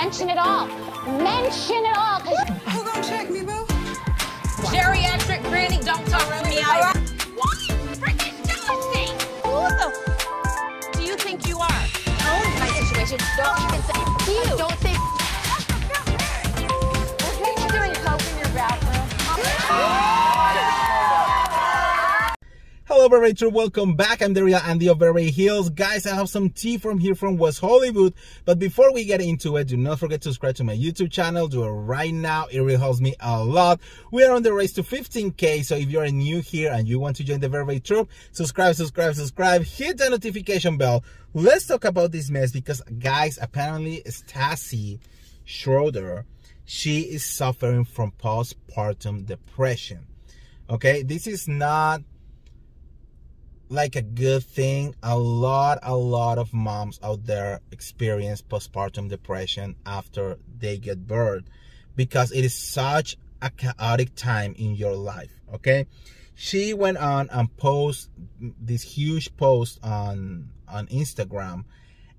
Mention it all. Mention it all. Who gonna check me, boo? Geriatric granny, don't talk to me. All right? What freaking jealousy? Who the f do you think you are? Own my situation. Don't even say you. Don't say. What are you doing, coke in your bathroom? Hello, Beverager. Welcome back. I'm the Real Andy of Beverly Hills. Guys, I have some tea from here from West Hollywood. But before we get into it, do not forget to subscribe to my YouTube channel. Do it right now. It really helps me a lot. We are on the race to 15K. So if you're new here and you want to join the Beverly troop, subscribe. Hit the notification bell. Let's talk about this mess because, guys, apparently Stassi Schroeder, she is suffering from postpartum depression. Okay, this is not like a good thing. A lot of moms out there experience postpartum depression after they get birth because it is such a chaotic time in your life. Okay, she went on and posted this huge post on Instagram.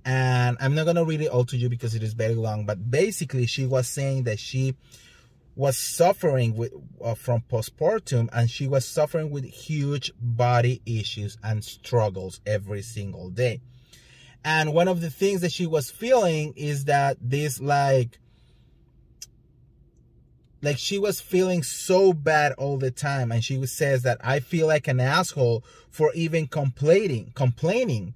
And I'm not going to read it all to you because it is very long. But basically, she was saying that she was suffering from postpartum. And she was suffering with huge body issues and struggles every single day. And one of the things that she was feeling is that this like she was feeling so bad all the time. And she says that I feel like an asshole for even complaining.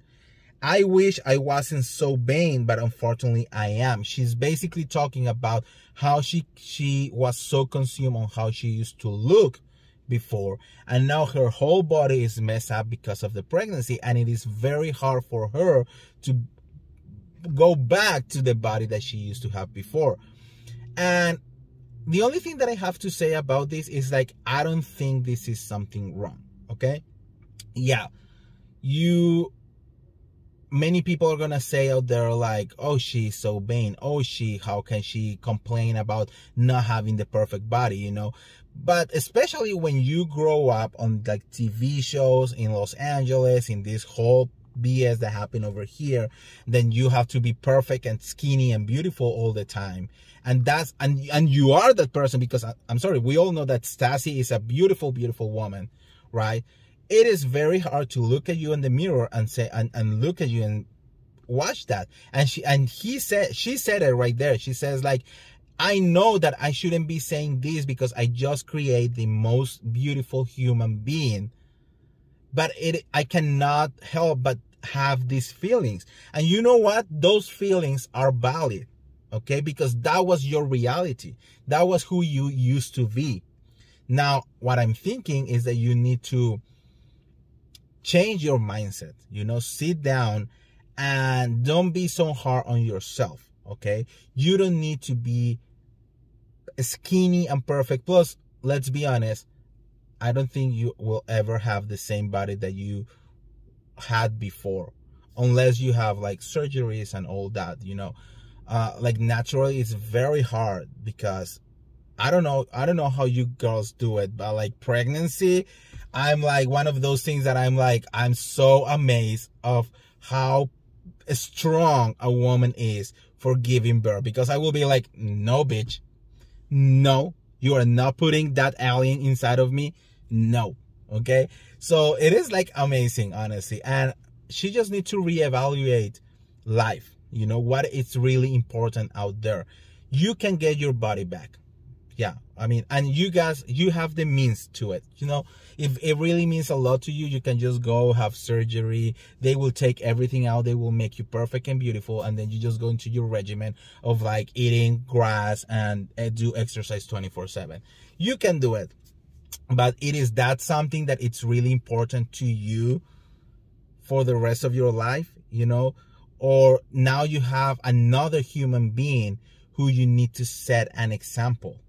I wish I wasn't so vain, but unfortunately I am. She's basically talking about how she was so consumed on how she used to look before, and now her whole body is messed up because of the pregnancy, and it is very hard for her to go back to the body that she used to have before. And the only thing that I have to say about this is, like, I don't think this is something wrong, okay? Yeah, many people are gonna say out there, like, oh, she's so vain. Oh, how can she complain about not having the perfect body, you know? But especially when you grow up on, like, TV shows in Los Angeles, in this whole BS that happened over here, then you have to be perfect and skinny and beautiful all the time. And and you are that person because, I'm sorry, we all know that Stassi is a beautiful, beautiful woman, right? It is very hard to look at you in the mirror and say and look at you and watch that. And she said it right there. She says, like, I know that I shouldn't be saying this because I just create the most beautiful human being, but I cannot help but have these feelings. And you know what? Those feelings are valid, okay? Because that was your reality. That was who you used to be. Now, what I'm thinking is that you need to change your mindset, you know, sit down and don't be so hard on yourself, okay? You don't need to be skinny and perfect. Plus, let's be honest, I don't think you will ever have the same body that you had before, unless you have, like, surgeries and all that, you know. Like, naturally, it's very hard because I don't know how you girls do it, but, like, pregnancy, I'm, like, one of those things that I'm so amazed of how strong a woman is for giving birth, because I will be like, no, bitch, no, you are not putting that alien inside of me, no, okay? So it is, like, amazing, honestly. And she just needs to reevaluate life, you know, what is really important out there. You can get your body back. Yeah, I mean, and you guys, you have the means to it, you know. If it really means a lot to you, you can just go have surgery. They will take everything out. They will make you perfect and beautiful. And then you just go into your regimen of, like, eating grass and do exercise 24/7. You can do it. But it is that something that it's really important to you for the rest of your life, you know. Or now you have another human being who you need to set an example.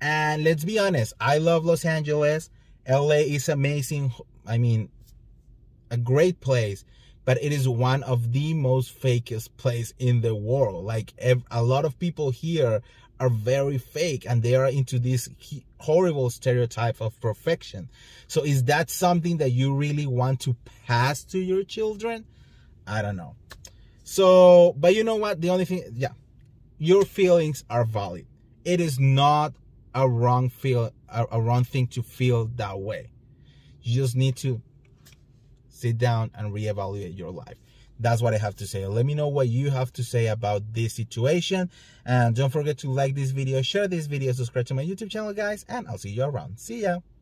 And let's be honest, I love Los Angeles. LA is amazing. I mean, a great place, but it is one of the most fakest place in the world. Like, a lot of people here are very fake, and they are into this horrible stereotype of perfection. So is that something that you really want to pass to your children? I don't know. So, but you know what? The only thing, yeah. your feelings are valid. It is not a wrong thing to feel that way. You just need to sit down and reevaluate your life. That's what I have to say. Let me know what you have to say about this situation. And don't forget to like this video, share this video, subscribe to my YouTube channel, guys. And I'll see you around. See ya.